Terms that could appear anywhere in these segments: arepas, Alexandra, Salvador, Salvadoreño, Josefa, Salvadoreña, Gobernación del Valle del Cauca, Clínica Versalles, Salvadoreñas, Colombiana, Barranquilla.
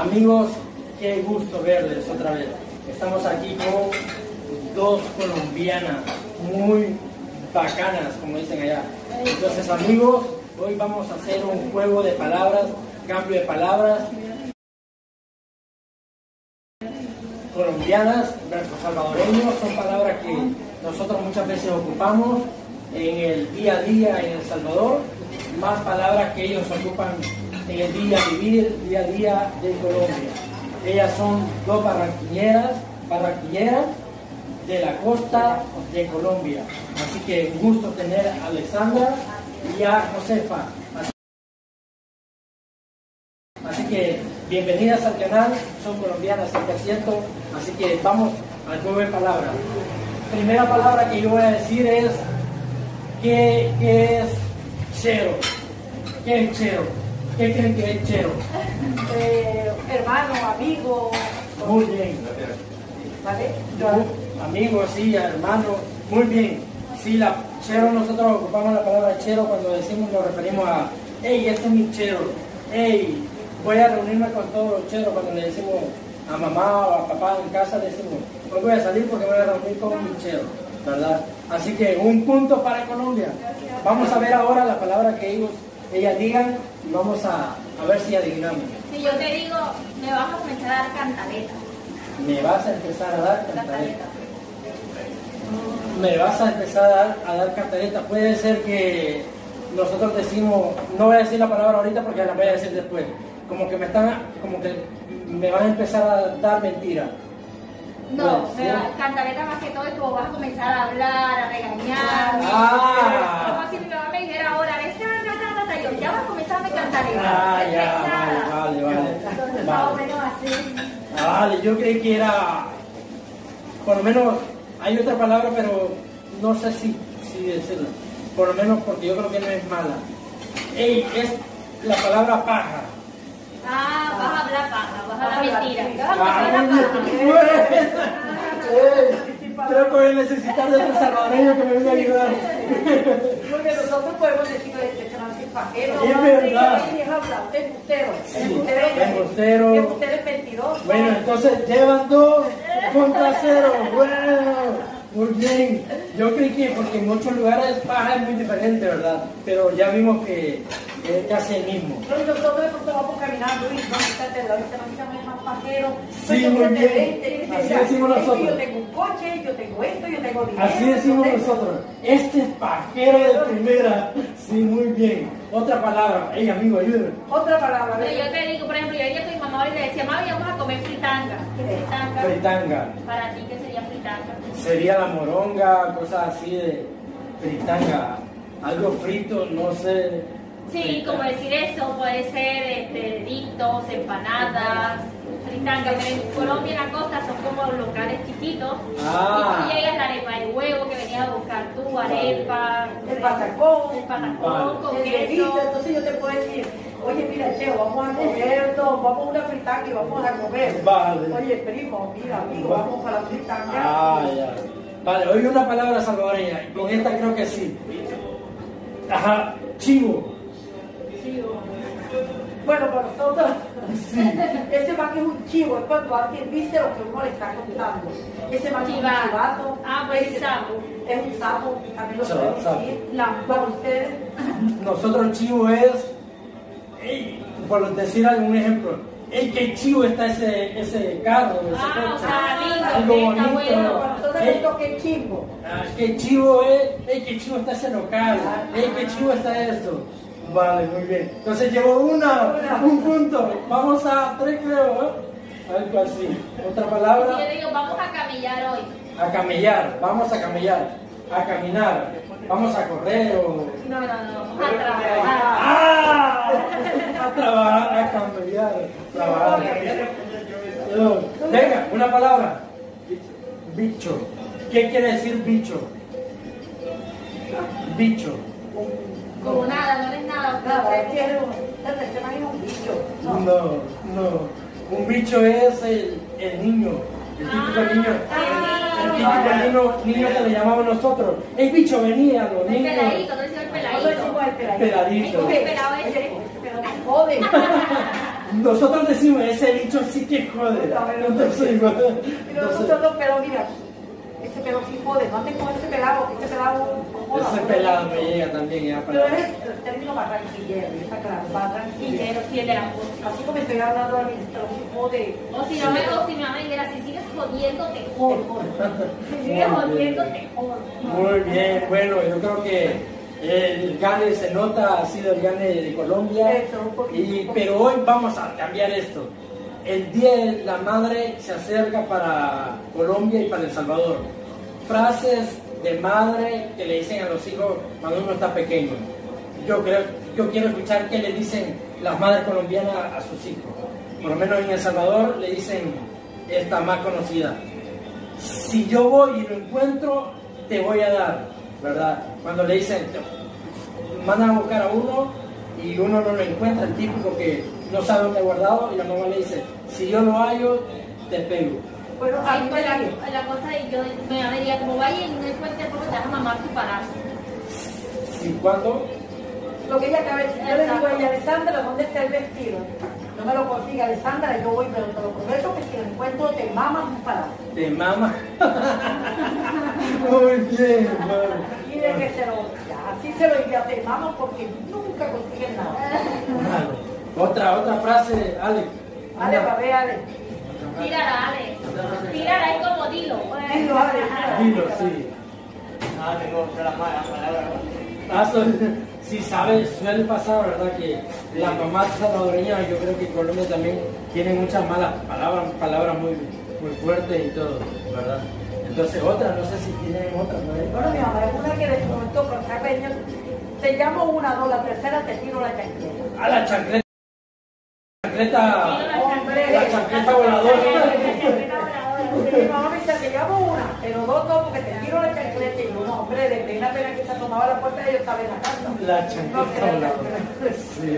Amigos, qué gusto verles otra vez. Estamos aquí con dos colombianas muy bacanas, como dicen allá. Entonces, amigos, hoy vamos a hacer un juego de palabras, cambio de palabras. Colombianas versus salvadoreños son palabras que nosotros muchas veces ocupamos en el día a día en El Salvador, más palabras que ellos ocupan en el día a vivir, día a día de Colombia. Ellas son dos barranquilleras de la costa de Colombia. Así que un gusto tener a Alexandra y a Josefa. Así que bienvenidas al canal, son colombianas 100%, así que vamos al juego de palabras. Primera palabra que yo voy a decir es ¿qué es chero? ¿Qué es chero? ¿Qué creen que es chero? Hermano, amigo. Muy bien. ¿Vale? Amigo, sí, hermano. Muy bien. Sí, la chero, nosotros ocupamos la palabra chero cuando decimos, nos referimos a hey, este es mi chero. Hey, voy a reunirme con todos los cheros. Cuando le decimos a mamá o a papá en casa, le decimos, hoy voy a salir porque voy a reunir con mi chero, ¿verdad? Así que un punto para Colombia. Vamos a ver ahora la palabra que ellas digan y vamos a ver si adivinamos. Si yo te digo, me vas a comenzar a dar cantaleta. Me vas a empezar a dar cantaleta. Me vas a empezar a dar cantaleta. Puede ser que nosotros decimos, no voy a decir la palabra ahorita porque la voy a decir después. Como que me van a empezar a dar mentiras. No, pues, pero ¿sí? Cantaleta más que todo es como vas a comenzar a hablar, a regañarme. Como si mi mamá me dijera ahora, yo ya vas a comenzar a cantaleta. Vale. Entonces, más o menos así. Vale, yo creí que era, por lo menos hay otra palabra, pero no sé si decirla. Por lo menos porque yo creo que no es mala. Ey, es la palabra paja. Ah, vas a hablar paja, vas a hablar mentira. Creo que voy a necesitar de un salvadoreño que me venga a ayudar. Porque nosotros podemos decir que no es pajero. Es verdad. Es putero. Es putero, es mentiroso. Bueno, entonces llevan 2 contra 0. Bueno. Muy bien, yo creí que porque en muchos lugares paja es muy diferente, ¿verdad? Pero ya vimos que es casi el mismo. Nosotros de pronto vamos caminando y vamos a más pajero. Sí, muy bien, así decimos nosotros. Yo tengo un coche, yo tengo esto, yo tengo dinero. Así decimos nosotros, este es pajero de primera. Sí, muy bien. Otra palabra, ey amigo, ayúdame. Otra palabra. Yo te digo, por ejemplo, yo dije a mi mamá y le decía, mami, vamos a comer fritanga. Fritanga. Para ti, ¿qué sería fritanga? Sería la moronga, cosas así de fritanga, algo frito, no sé. Sí, fritanga. Como decir eso, puede ser deditos, empanadas, fritanga. Pero en Colombia en la costa son como locales chiquitos. Y tú llegas la arepa de huevo que venías a buscar tú, arepa, el patacón con queso. Entonces yo te puedo decir, oye, mira, che, vamos a comer, vamos a una fritanga y vamos a comer. Vale. Oye, primo, mira, amigo, vamos para la fritanga. Ya. Vale, hoy una palabra salvadoreña, con esta creo que sí. Ajá, chivo. Bueno, para nosotros, sí. Ese man es un chivo, es cuando alguien dice lo que uno le está contando. Ese man es un chivato. Ah, pues es sapo. Es un sapo, también lo pueden decir. Para ustedes. Nosotros chivo es... Ey, por decir algún ejemplo, ey, qué chivo está ese carro, ese coche. Algo bonito. Bueno, qué chivo. Qué chivo es, ey, qué chivo está ese local, ey, qué chivo está esto. Vale, muy bien. Entonces llevo un punto. Vamos a 3 creo, ¿eh? Algo así. Otra palabra. Yo digo, vamos a camellar hoy. A camellar, vamos a camellar, a caminar, vamos a correr o... No, vamos a trabajar. A trabajar. Venga, una palabra. Bicho. ¿Qué quiere decir bicho? Bicho. Como nada, no es nada. No. Un bicho es el niño. El típico niño. El niño que le llamamos nosotros. El bicho venía, los niños. El peladito. Joven. Nosotros decimos, ese bicho sí que jode. No, nosotros, pero mira, ese pelo sí jode, no andes con ese pelado, ese pelado me llega también, ya para. Pero es el término barranquillero, está claro, barranquillero, sí, el de la música. Así como estoy hablando a mí, pero sí jode. O si no me dijera, si sigues jodiendo, te jodo. Si sigues jodiendo, te jodo. Muy bien, bueno, yo creo que el gane se nota, ha sido el gane de Colombia, pero hoy vamos a cambiar esto. El Día de la Madre se acerca para Colombia y para El Salvador. Frases de madre que le dicen a los hijos cuando uno está pequeño. Yo quiero escuchar qué le dicen las madres colombianas a sus hijos. Por lo menos en El Salvador le dicen esta más conocida. Si yo voy y lo encuentro, te voy a dar. ¿Verdad? Cuando le dicen, mandan a buscar a uno y uno no lo encuentra, el típico que no sabe dónde ha guardado, y la mamá le dice, si yo lo hallo, te pego. Bueno, ahí sí, la cosa de yo, mi mamá diría, como vaya y no encuentre, porque te vas a mamar tu parazo. ¿Sí? ¿Cuándo? Lo que ella acaba de decir, yo le digo a ella, Alexandra, ¿dónde está el vestido? No me lo consiga, Alexandra, yo voy, pero te lo prometo que si lo encuentro, te mamas un parazo. ¿Te mamas? Muy bien, bueno. Y de que se lo, así se lo envía, te mamas porque nunca consiguen nada. Vale. Otra frase, Alex. Alex, va a ver, Alex. Tírala, Alex. Tírala ahí como dilo. Dilo, Alex. Dilo, sí. Ah, tengo las malas palabras. Sí, sabes, suele pasar, ¿verdad? Que las mamás salvadoreñas, yo creo que en Colombia también tienen muchas malas palabras muy fuertes y todo, ¿verdad? Entonces, otra, no sé si tienen otra, ¿no? Bueno, mi mamá, es una que les comentó, pero saben, te llamo una, dos, la tercera te tiro la chancleta. Ah, la chancleta. La chancleta voladora. Mi mamá me dice, te llamo una, pero dos, porque te tiro la chancleta. Y un hombre, de pena que se asomaba a la puerta y yo estaba en la casa. La chancleta voladora. Sí.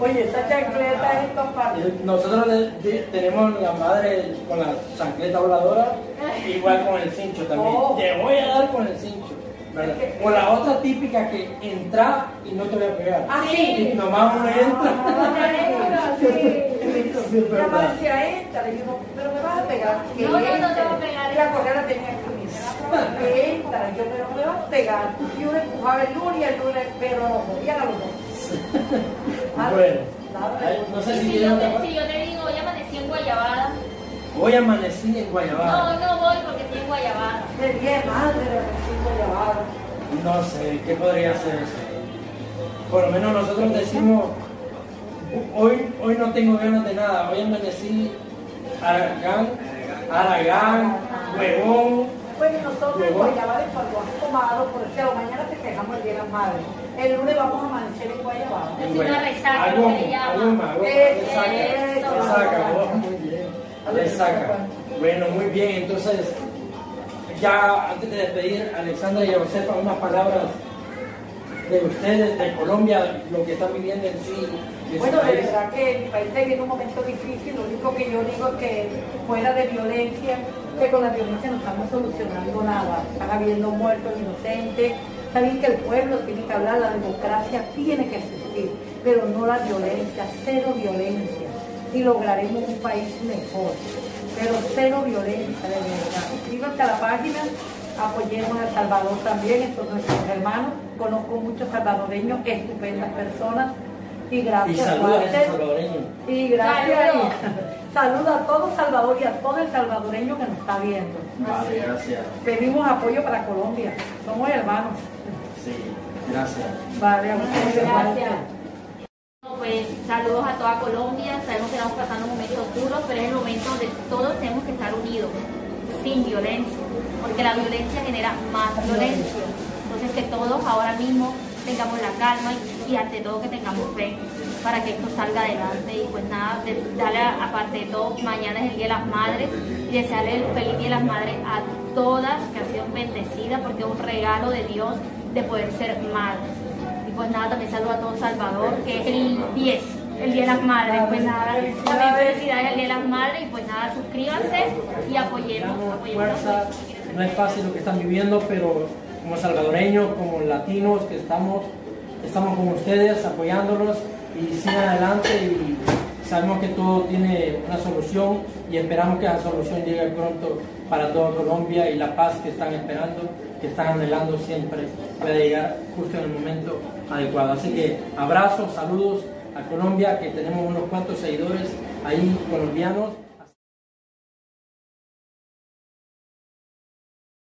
Oye, esta chancleta es papá. Nosotros tenemos la madre con la chancleta voladora. Igual con el cincho también. Oh. Te voy a dar con el cincho. ¿Verdad? O la otra típica que entra y no te voy a pegar. Ah, sí. Y nomás uno entra. La madre decía, entra. Le digo, pero me vas a pegar. No, yo no te voy a pegar. Y la correa la tenía en camisa. Que entra. Yo, pero me vas a pegar. Y uno empujaba el lunes y el lunes, pero no podía la luna. Bueno. No sé si yo te digo, hoy amanecí en guayabada. Hoy amanecí en guayabada. No, no voy porque estoy en guayabada. ¿De qué madre amanecí en guayabada? No sé, ¿qué podría ser eso? Por lo menos nosotros decimos, hoy no tengo ganas de nada. Hoy amanecí aragán, huevón. Pues nosotros en guayabada es cuando has tomado, por ejemplo, mañana te dejamos el día de las madres. El lunes vamos a amanecer en guayabada. Es una resaca. Resaca. Le saca. Bueno, muy bien, entonces ya antes de despedir, Alexandra y Josefa, unas palabras de ustedes, de Colombia, lo que están viviendo en sí. Bueno, de verdad que mi país está en un momento difícil, lo único que yo digo es que fuera de violencia, que con la violencia no estamos solucionando nada, están habiendo muertos inocentes, saben que el pueblo tiene que hablar, la democracia tiene que existir, pero no la violencia, cero violencia. Y lograremos un país mejor, pero cero violencia, de verdad. Suscríbanse a la página, apoyemos a El Salvador también, estos nuestros hermanos, conozco muchos salvadoreños, estupendas personas, y gracias. Y saludos a salvadoreños. Y gracias. Saludos a todo Salvador y a todo el salvadoreño que nos está viendo. Vale, gracias. Pedimos apoyo para Colombia, somos hermanos. Sí, gracias. Vale, a ustedes, gracias. Pues saludos a toda Colombia, sabemos que estamos pasando momentos duros, pero es el momento donde todos tenemos que estar unidos, sin violencia, porque la violencia genera más violencia. Entonces que todos ahora mismo tengamos la calma y ante todo que tengamos fe para que esto salga adelante. Y pues nada, aparte de todo, mañana es el Día de las Madres y desearle el feliz Día de las Madres a todas que han sido bendecidas porque es un regalo de Dios de poder ser madres. Pues nada, también saludo a todo Salvador, que es el 10, el Día de las Madres. Pues nada, también felicidades al Día de las Madres y pues nada, suscríbanse y apoyemos. Fuerza, no es fácil lo que están viviendo, pero como salvadoreños, como latinos que estamos con ustedes, apoyándolos y sigan adelante y Sabemos que todo tiene una solución y esperamos que la solución llegue pronto para toda Colombia y la paz que están esperando, que están anhelando siempre, pueda llegar justo en el momento adecuado. Así que abrazos, saludos a Colombia, que tenemos unos cuantos seguidores ahí colombianos.